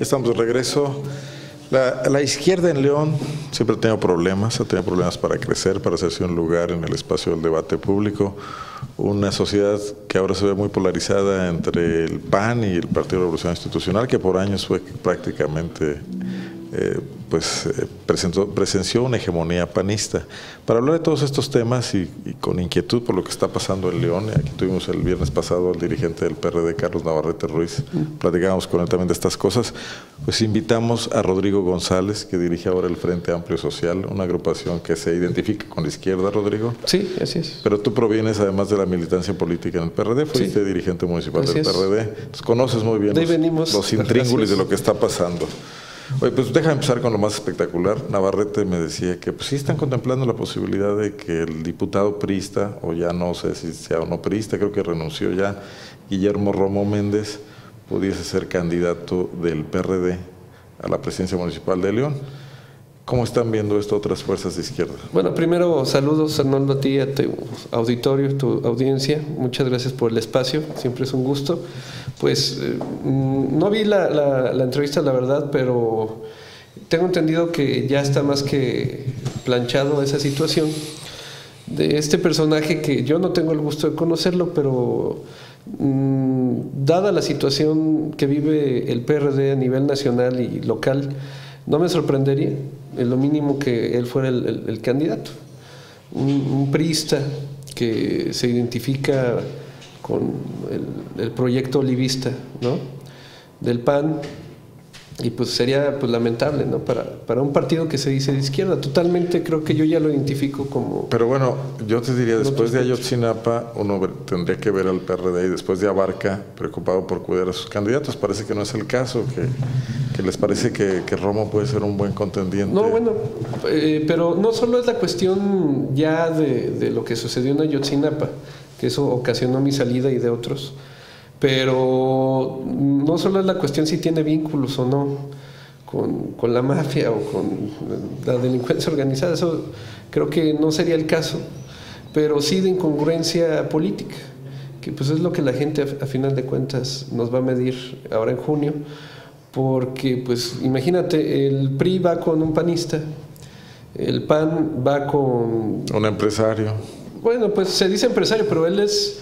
Estamos de regreso. La izquierda en León siempre ha tenido problemas para crecer, para hacerse un lugar en el espacio del debate público. Una sociedad que ahora se ve muy polarizada entre el PAN y el Partido de Revolución Institucional, que por años fue prácticamente, presenció una hegemonía panista. Para hablar de todos estos temas y con inquietud por lo que está pasando en León, aquí tuvimos el viernes pasado al dirigente del PRD, Carlos Navarrete Ruiz, platicábamos con él también de estas cosas, pues invitamos a Rodrigo González, que dirige ahora el Frente Amplio Social, una agrupación que se identifica con la izquierda, Rodrigo. Sí, así es. Pero tú provienes además de la militancia política en el PRD, fuiste dirigente municipal del PRD, entonces conoces muy bien los intríngulis de lo que está pasando. Oye, pues déjame empezar con lo más espectacular. Navarrete me decía que pues sí están contemplando la posibilidad de que el diputado priista, o ya no sé si sea o no priista, creo que renunció ya, Guillermo Romo Méndez, pudiese ser candidato del PRD a la presidencia municipal de León. ¿Cómo están viendo esto otras fuerzas de izquierda? Bueno, primero saludos, Arnoldo, a ti, a tu auditorio, tu audiencia. Muchas gracias por el espacio, siempre es un gusto. Pues no vi la entrevista, la verdad, pero tengo entendido que ya está más que planchado esa situación de este personaje que yo no tengo el gusto de conocerlo, pero dada la situación que vive el PRD a nivel nacional y local, no me sorprendería en lo mínimo que él fuera el candidato. Un priista que se identifica con el proyecto olivista, ¿no?, del PAN, y pues sería pues lamentable, ¿no?, para un partido que se dice de izquierda. Totalmente creo que yo ya lo identifico como... Pero bueno, yo te diría, después de Ayotzinapa uno tendría que ver al PRD y después de Abarca preocupado por cuidar a sus candidatos. Parece que no es el caso, que les parece que Romo puede ser un buen contendiente. No, bueno, pero no solo es la cuestión ya de lo que sucedió en Ayotzinapa, que eso ocasionó mi salida y de otros, pero no solo es la cuestión si tiene vínculos o no con la mafia o con la delincuencia organizada, eso creo que no sería el caso, pero sí de incongruencia política, que pues es lo que la gente a final de cuentas nos va a medir ahora en junio. Porque, pues, imagínate, el PRI va con un panista, el PAN va con... un empresario. Bueno, pues se dice empresario, pero él es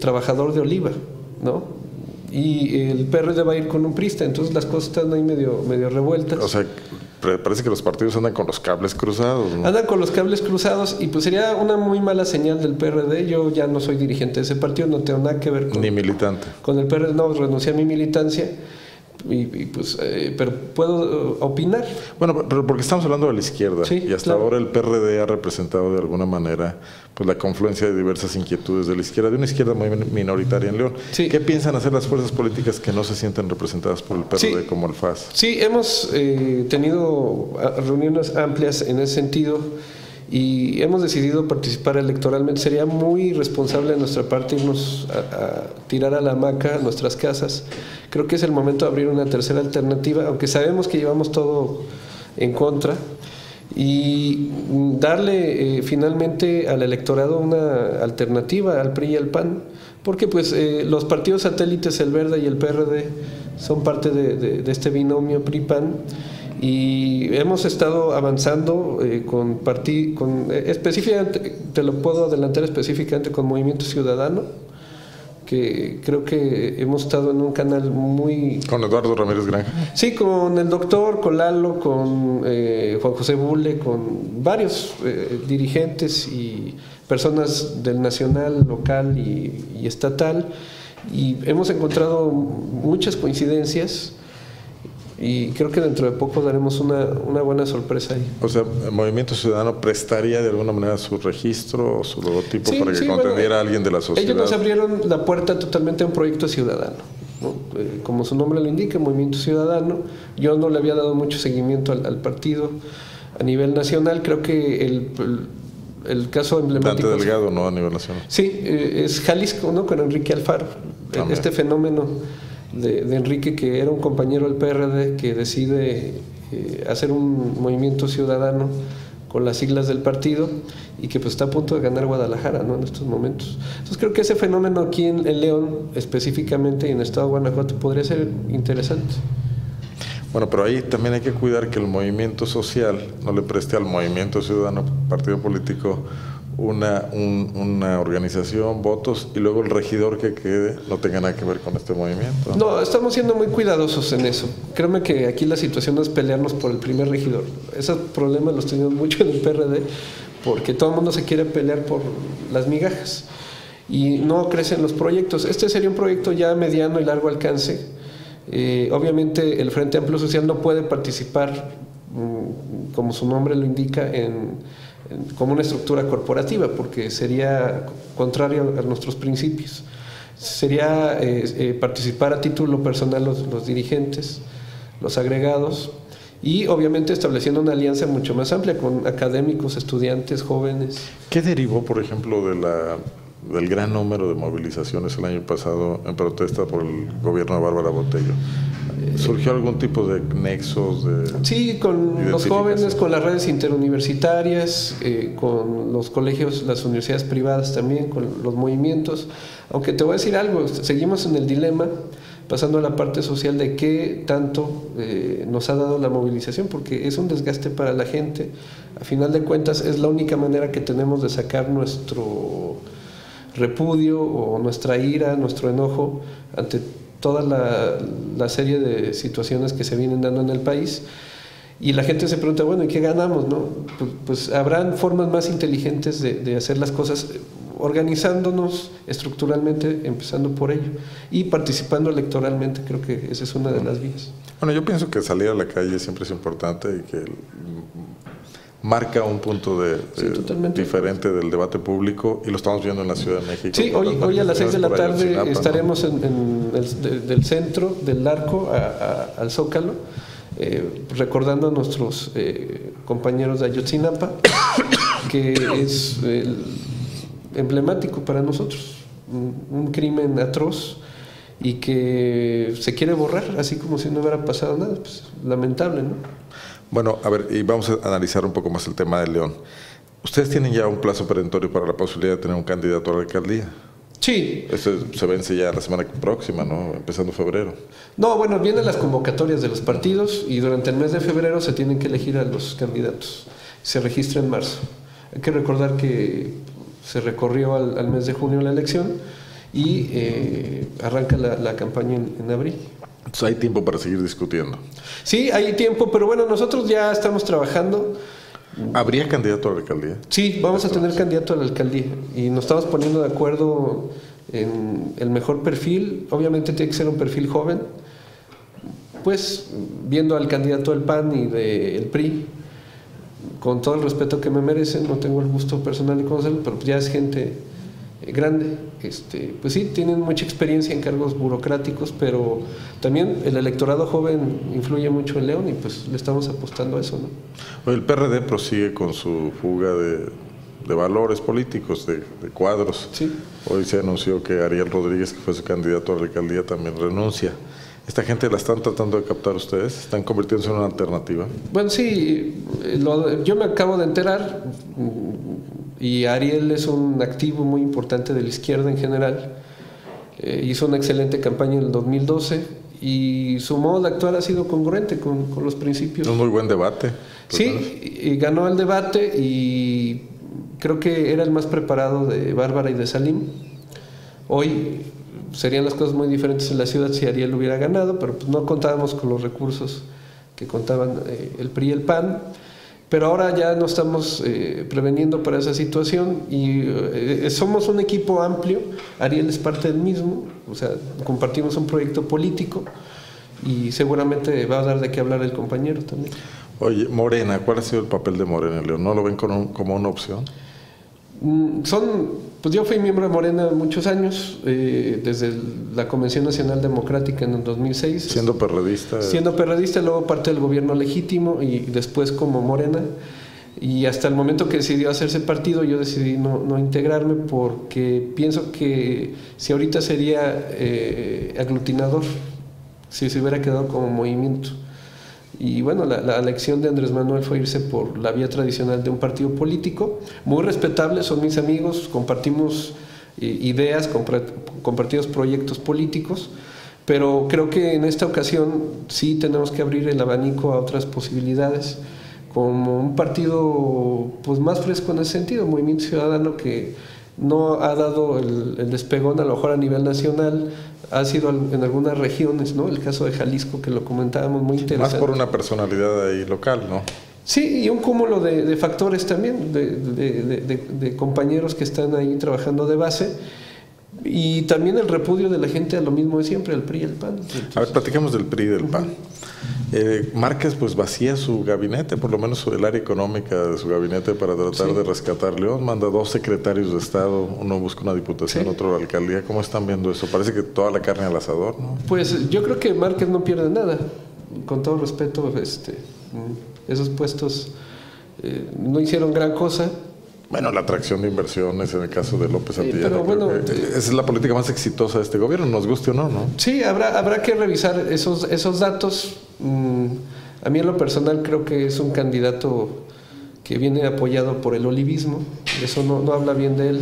trabajador de oliva, ¿no? Y el PRD va a ir con un priista, entonces las cosas están ahí medio revueltas. O sea, parece que los partidos andan con los cables cruzados, ¿no? Andan con los cables cruzados y pues sería una muy mala señal del PRD. Yo ya no soy dirigente de ese partido, no tengo nada que ver con... Ni militante. Con el PRD, no, renuncié a mi militancia. Pero puedo opinar. Bueno, pero porque estamos hablando de la izquierda, sí, y hasta ahora el PRD ha representado de alguna manera pues la confluencia de diversas inquietudes de la izquierda, de una izquierda muy minoritaria en León. Sí. ¿Qué piensan hacer las fuerzas políticas que no se sienten representadas por el PRD, sí, como el FAS? Sí, hemos tenido reuniones amplias en ese sentido y hemos decidido participar electoralmente. Sería muy irresponsable de nuestra parte irnos a tirar a la hamaca a nuestras casas. Creo que es el momento de abrir una tercera alternativa, aunque sabemos que llevamos todo en contra, y darle finalmente al electorado una alternativa al PRI y al PAN, porque pues los partidos satélites, el Verde y el PRD, son parte de este binomio PRI-PAN. Y hemos estado avanzando específicamente, te lo puedo adelantar específicamente, con Movimiento Ciudadano, que creo que hemos estado en un canal muy... Con Eduardo Ramírez Granja. Sí, con el doctor, con Lalo, con Juan José Bulle, con varios dirigentes y personas del nacional, local y estatal. Y hemos encontrado muchas coincidencias. Y creo que dentro de poco daremos una buena sorpresa ahí. O sea, ¿el Movimiento Ciudadano prestaría de alguna manera su registro o su logotipo para que contendiera a alguien de la sociedad? Ellos nos abrieron la puerta totalmente a un proyecto ciudadano, ¿no? Como su nombre lo indica, Movimiento Ciudadano. Yo no le había dado mucho seguimiento al partido a nivel nacional. Creo que el caso emblemático... Dante Delgado, ¿no?, a nivel nacional. Sí, es Jalisco, ¿no?, con Enrique Alfaro. También. Este fenómeno de Enrique, que era un compañero del PRD, que decide hacer un movimiento ciudadano con las siglas del partido y que pues está a punto de ganar Guadalajara, ¿no?, en estos momentos. Entonces creo que ese fenómeno aquí en León específicamente y en el estado de Guanajuato podría ser interesante. Bueno, pero ahí también hay que cuidar que el movimiento social no le preste al movimiento ciudadano, partido político, una organización, votos, y luego el regidor que quede no tenga nada que ver con este movimiento. No, estamos siendo muy cuidadosos en eso. Créeme que aquí la situación no es pelearnos por el primer regidor. Esos problemas los tenemos mucho en el PRD, porque todo el mundo se quiere pelear por las migajas y no crecen los proyectos. Este sería un proyecto ya mediano y largo alcance. Obviamente el Frente Amplio Social no puede participar, como su nombre lo indica, como una estructura corporativa, porque sería contrario a nuestros principios. Sería participar a título personal los dirigentes, los agregados, y obviamente estableciendo una alianza mucho más amplia con académicos, estudiantes, jóvenes. ¿Qué derivó, por ejemplo, del gran número de movilizaciones el año pasado en protesta por el gobierno de Bárbara Botello? ¿Surgió algún tipo de nexos? Sí, con los jóvenes, con las redes interuniversitarias, con los colegios, las universidades privadas también, con los movimientos. Aunque te voy a decir algo, seguimos en el dilema, pasando a la parte social, de qué tanto nos ha dado la movilización, porque es un desgaste para la gente. A final de cuentas, es la única manera que tenemos de sacar nuestro repudio o nuestra ira, nuestro enojo ante toda la serie de situaciones que se vienen dando en el país. Y la gente se pregunta, bueno, ¿y qué ganamos? ¿No? Pues habrán formas más inteligentes de hacer las cosas, organizándonos estructuralmente, empezando por ello, y participando electoralmente. Creo que esa es una de las vías. Bueno, yo pienso que salir a la calle siempre es importante y que marca un punto diferente del debate público, y lo estamos viendo en la Ciudad de México. Sí, hoy a las 6 de la tarde estaremos del centro del Arco al Zócalo, recordando a nuestros compañeros de Ayotzinapa, que es emblemático para nosotros, un crimen atroz y que se quiere borrar, así como si no hubiera pasado nada. Pues, lamentable, ¿no? Bueno, a ver, y vamos a analizar un poco más el tema de León. ¿Ustedes tienen ya un plazo perentorio para la posibilidad de tener un candidato a la alcaldía? Sí. Eso se vence ya la semana próxima, ¿no? Empezando febrero. No, bueno, vienen las convocatorias de los partidos y durante el mes de febrero se tienen que elegir a los candidatos. Se registra en marzo. Hay que recordar que se recorrió al mes de junio la elección y arranca la campaña en abril. Entonces hay tiempo para seguir discutiendo. Sí, hay tiempo, pero bueno, nosotros ya estamos trabajando. ¿Habría candidato a la alcaldía? Sí, vamos a tener candidato a la alcaldía y nos estamos poniendo de acuerdo en el mejor perfil. Obviamente tiene que ser un perfil joven, pues viendo al candidato del PAN y del PRI, con todo el respeto que me merecen, no tengo el gusto personal de conocerlo, pero ya es gente grande, pues sí, tienen mucha experiencia en cargos burocráticos, pero también el electorado joven influye mucho en León y pues le estamos apostando a eso, ¿no? El PRD prosigue con su fuga de valores políticos, de cuadros. Sí. Hoy se anunció que Ariel Rodríguez, que fue su candidato a la alcaldía, también renuncia. ¿Esta gente la están tratando de captar ustedes? ¿Están convirtiéndose en una alternativa? Bueno, sí, yo me acabo de enterar, y Ariel es un activo muy importante de la izquierda en general. Hizo una excelente campaña en el 2012 y su modo de actuar ha sido congruente con los principios. Un muy buen debate. Sí, y ganó el debate y creo que era el más preparado de Bárbara y de Salim. Hoy serían las cosas muy diferentes en la ciudad si Ariel hubiera ganado, pero pues no contábamos con los recursos que contaban el PRI y el PAN. Pero ahora ya nos estamos preveniendo para esa situación y somos un equipo amplio. Ariel es parte del mismo, o sea, compartimos un proyecto político y seguramente va a dar de qué hablar el compañero también. Oye, Morena, ¿cuál ha sido el papel de Morena, León? ¿No lo ven como una opción? Pues yo fui miembro de Morena muchos años, desde la Convención Nacional Democrática en el 2006. Siendo perredista. Siendo perredista, luego parte del gobierno legítimo y después como Morena. Y hasta el momento que decidió hacerse partido, yo decidí no integrarme, porque pienso que si ahorita sería aglutinador, si se hubiera quedado como movimiento. Y bueno, la elección de Andrés Manuel fue irse por la vía tradicional de un partido político, muy respetable, son mis amigos, compartimos ideas, compartimos proyectos políticos, Pero creo que en esta ocasión sí tenemos que abrir el abanico a otras posibilidades, como un partido pues más fresco en ese sentido, Movimiento Ciudadano, que no ha dado el despegón a lo mejor a nivel nacional, ha sido en algunas regiones, ¿no? El caso de Jalisco, que lo comentábamos, muy interesante. Más por una personalidad ahí local, ¿no? Sí, y un cúmulo de factores también, de compañeros que están ahí trabajando de base, y también el repudio de la gente a lo mismo de siempre, al PRI y al PAN. Entonces, a ver, platicamos del PRI y del PAN. Márquez pues vacía su gabinete, por lo menos sobre el área económica de su gabinete, para tratar de rescatar León. Manda 2 secretarios de Estado, uno busca una diputación, otro la alcaldía. ¿Cómo están viendo eso? Parece que toda la carne al asador, ¿no? Pues yo creo que Márquez no pierde nada, con todo respeto. Esos puestos no hicieron gran cosa. Bueno, la atracción de inversiones en el caso de López Aguilar. Pero bueno, esa es la política más exitosa de este gobierno, nos guste o no, ¿no? Sí, habrá que revisar esos datos. A mí en lo personal creo que es un candidato que viene apoyado por el olivismo. Eso no habla bien de él.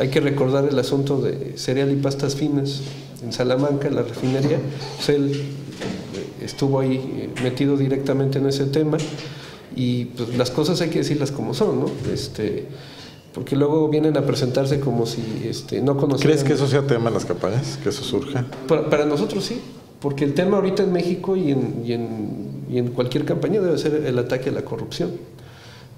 Hay que recordar el asunto de cereal y pastas finas en Salamanca, en la refinería. Pues él estuvo ahí metido directamente en ese tema. Y pues las cosas hay que decirlas como son, ¿no? Porque luego vienen a presentarse como si no conocieran. ¿Crees que eso sea tema en las campañas? ¿Que eso surja? Para nosotros sí, porque el tema ahorita en México y en cualquier campaña debe ser el ataque a la corrupción.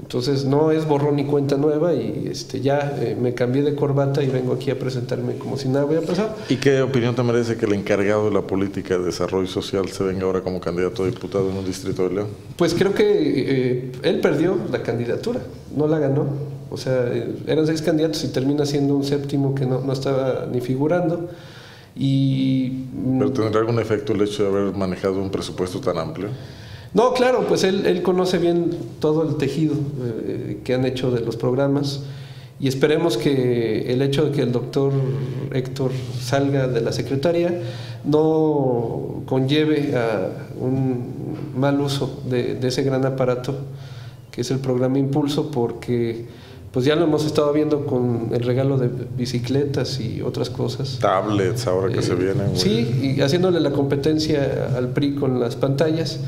Entonces no es borrón y cuenta nueva y ya me cambié de corbata y vengo aquí a presentarme como si nada hubiera pasado. ¿Y qué opinión te merece que el encargado de la política de desarrollo social se venga ahora como candidato a diputado en un distrito de León? Pues creo que él perdió la candidatura, no la ganó. O sea, eran 6 candidatos y termina siendo un 7º que no estaba ni figurando. ¿Pero tendrá algún efecto el hecho de haber manejado un presupuesto tan amplio? No, claro, pues él conoce bien todo el tejido que han hecho de los programas, y esperemos que el hecho de que el doctor Héctor salga de la secretaría no conlleve a un mal uso de ese gran aparato que es el programa Impulso, porque pues ya lo hemos estado viendo con el regalo de bicicletas y otras cosas. Tablets ahora que se vienen. Güey. Sí, y haciéndole la competencia al PRI con las pantallas.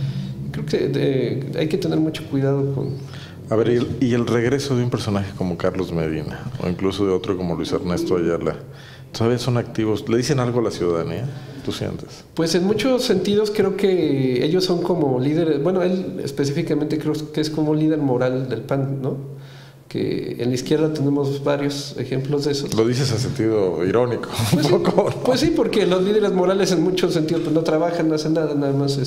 Creo que hay que tener mucho cuidado con... A ver, y el regreso de un personaje como Carlos Medina, o incluso de otro como Luis Ernesto Ayala, ¿todavía son activos? ¿Le dicen algo a la ciudadanía? ¿Tú sientes? Pues en muchos sentidos creo que ellos son como líderes. Bueno, él específicamente creo que es como líder moral del PAN, ¿no? Que en la izquierda tenemos varios ejemplos de eso. Lo dices en sentido irónico, pues un poco, ¿no? Pues sí, porque los líderes morales en muchos sentidos pues no trabajan, no hacen nada, nada más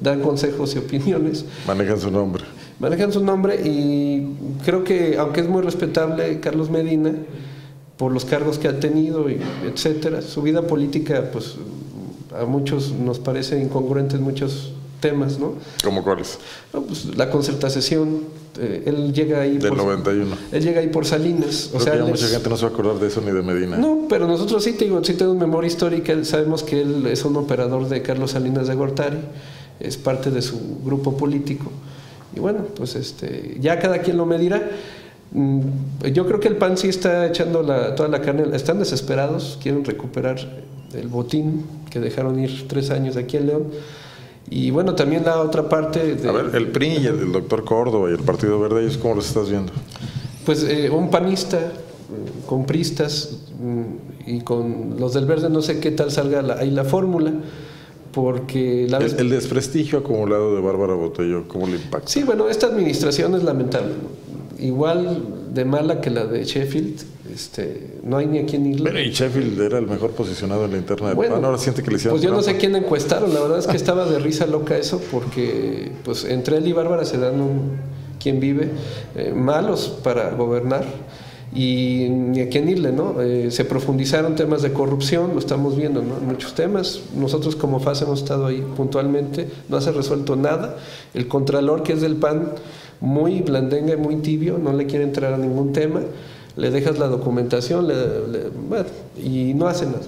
dan consejos y opiniones. Manejan su nombre. Manejan su nombre, y creo que, aunque es muy respetable Carlos Medina, por los cargos que ha tenido, y etcétera, su vida política, pues a muchos nos parece incongruente en muchos temas, ¿no? ¿Cómo cuáles? No, pues la concertación. Él llega ahí del 91. Él llega ahí por Salinas. Creo, o sea, que ya mucha gente no se va a acordar de eso, ni de Medina. No, pero nosotros sí, sí tenemos memoria histórica. Sabemos que él es un operador de Carlos Salinas de Gortari, es parte de su grupo político. Y bueno, pues ya cada quien lo medirá. Yo creo que el PAN sí está echando toda la carne. Están desesperados, quieren recuperar el botín que dejaron ir 3 años aquí en León. Y bueno, también la otra parte... A ver, el PRI y el doctor Córdoba y el Partido Verde, ¿ellos cómo los estás viendo? Pues un panista, con pristas y con los del Verde, no sé qué tal salga ahí la fórmula, porque... El desprestigio acumulado de Bárbara Botello, ¿cómo le impacta? Sí, bueno, esta administración es lamentable, ¿no? Igual de mala que la de Sheffield. No hay ni a quién irle. Pero y Sheffield era el mejor posicionado en la interna del PAN. Ahora siente que le hicieron. Pues yo no sé quién encuestaron, la verdad es que estaba de risa loca eso, porque pues entre él y Bárbara se dan quien vive, malos para gobernar, y ni a quién irle, ¿no? Se profundizaron temas de corrupción, lo estamos viendo, ¿no? Muchos temas. Nosotros como FAS hemos estado ahí puntualmente, no se ha resuelto nada. El contralor, que es del PAN, muy blandenga y muy tibio, no le quiere entrar a ningún tema. Le dejas la documentación bueno, y no hacen nada.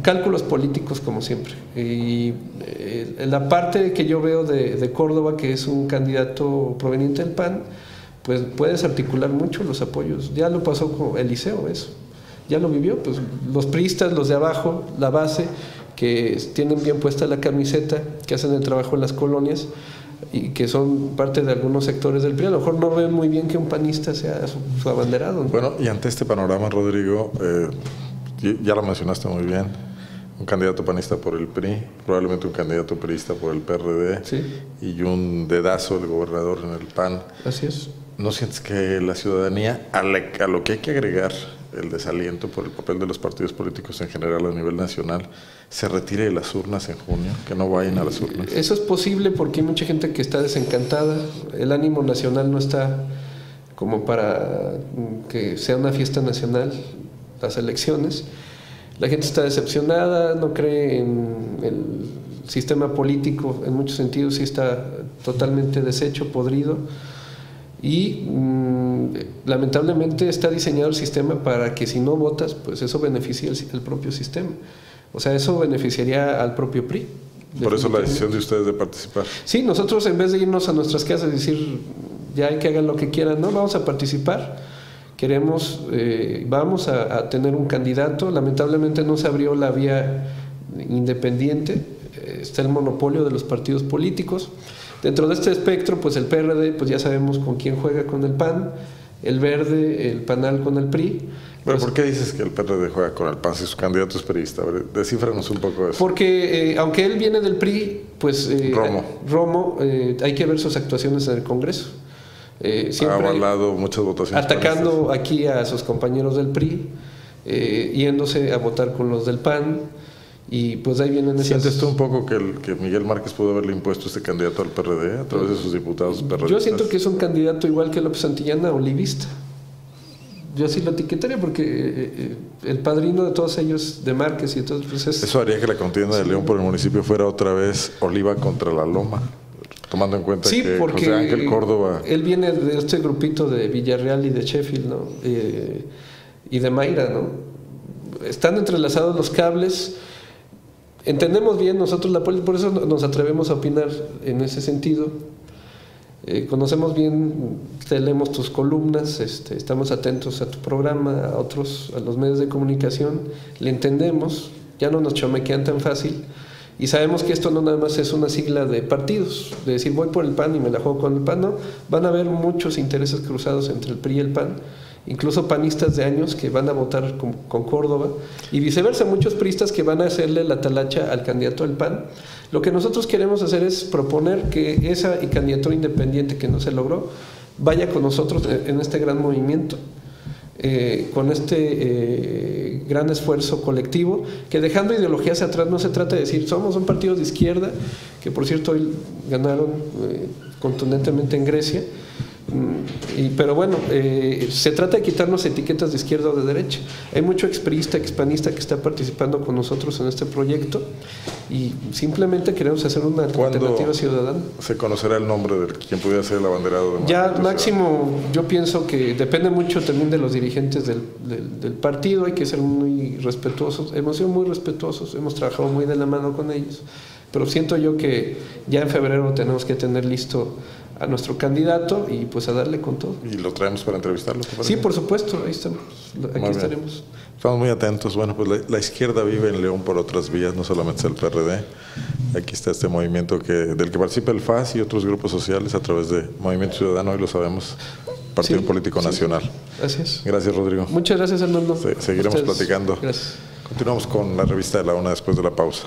Cálculos políticos como siempre. Y la parte que yo veo de Córdoba, que es un candidato proveniente del PAN, pues puedes articular mucho los apoyos. Ya lo pasó con Eliseo eso. ya lo vivió, pues los priistas, los de abajo, la base, que tienen bien puesta la camiseta, que hacen el trabajo en las colonias y que son parte de algunos sectores del PRI, a lo mejor no ven muy bien que un panista sea su abanderado, ¿no? Bueno, y ante este panorama, Rodrigo, ya lo mencionaste muy bien, un candidato panista por el PRI, probablemente un candidato priista por el PRD, ¿sí?, y un dedazo del gobernador en el PAN. Así es. ¿No sientes que la ciudadanía, a lo que hay que agregar el desaliento por el papel de los partidos políticos en general a nivel nacional, se retire de las urnas en junio, que no vayan a las urnas? Eso es posible porque hay mucha gente que está desencantada, el ánimo nacional no está como para que sea una fiesta nacional las elecciones, la gente está decepcionada, no cree en el sistema político, en muchos sentidos sí está totalmente deshecho, podrido, y lamentablemente está diseñado el sistema para que si no votas, pues eso beneficia el propio sistema. O sea, eso beneficiaría al propio PRI. Por eso la decisión de ustedes de participar. Sí, nosotros en vez de irnos a nuestras casas y decir, ya hay que hagan lo que quieran, no, vamos a participar. Queremos, vamos a tener un candidato. Lamentablemente no se abrió la vía independiente, está el monopolio de los partidos políticos. Dentro de este espectro, pues el PRD, pues ya sabemos con quién juega, con el PAN, el Verde, el PANAL con el PRI. Pero ¿por qué dices que el PRD juega con el PAN si su candidato es priista? Descífranos un poco eso. Porque aunque él viene del PRI, pues Romo, hay que ver sus actuaciones en el Congreso. Siempre ha avalado muchas votaciones. Atacando panistas. Aquí a sus compañeros del PRI, yéndose a votar con los del PAN. Y pues ahí vienen esas... ¿Sientes tú un poco que Miguel Márquez pudo haberle impuesto este candidato al PRD a través de sus diputados PRDistas? Yo siento que es un candidato igual que López Antillana, olivista. Yo así lo etiquetaría porque el padrino de todos ellos, de Márquez, y entonces pues es... Eso haría que la contienda de León por el municipio fuera otra vez Oliva contra la Loma, tomando en cuenta que porque José Ángel Córdoba... Él viene de este grupito de Villarreal y de Sheffield, ¿no? Y de Mayra, ¿no? Están entrelazados los cables... Entendemos bien nosotros la política, por eso nos atrevemos a opinar en ese sentido. Conocemos bien, te leemos tus columnas, estamos atentos a tu programa, a otros, a los medios de comunicación, le entendemos, ya no nos chomequean tan fácil y sabemos que esto no nada más es una sigla de partidos, de decir voy por el PAN y me la juego con el PAN, no, van a haber muchos intereses cruzados entre el PRI y el PAN. Incluso panistas de años que van a votar con Córdoba y viceversa, muchos priistas que van a hacerle la talacha al candidato del PAN. Lo que nosotros queremos hacer es proponer que esa candidatura independiente que no se logró vaya con nosotros en este gran movimiento, con este gran esfuerzo colectivo, que dejando ideologías atrás, no se trata de decir somos un partido de izquierda, que por cierto hoy ganaron contundentemente en Grecia. Pero bueno, se trata de quitarnos etiquetas de izquierda o de derecha. Hay mucho expriista, expanista que está participando con nosotros en este proyecto y simplemente queremos hacer una alternativa ciudadana. ¿Se conocerá el nombre de quien pudiera ser el abanderado? De ya máximo, yo pienso que depende mucho también de los dirigentes del partido, hay que ser muy respetuosos, hemos sido muy respetuosos, hemos trabajado muy de la mano con ellos, pero siento yo que ya en febrero tenemos que tener listo a nuestro candidato y pues a darle con todo. ¿Y lo traemos para entrevistarlo? Sí, por supuesto, ahí estamos, aquí estaremos. Estamos muy atentos. Bueno, pues la izquierda vive en León por otras vías, no solamente es el PRD. Aquí está este movimiento del que participa el FAS y otros grupos sociales a través de Movimiento Ciudadano, y lo sabemos, Partido Político Nacional. Así es. Gracias, Rodrigo. Muchas gracias, Arnoldo. Seguiremos platicando. Gracias. Continuamos con la revista de la Una después de la pausa.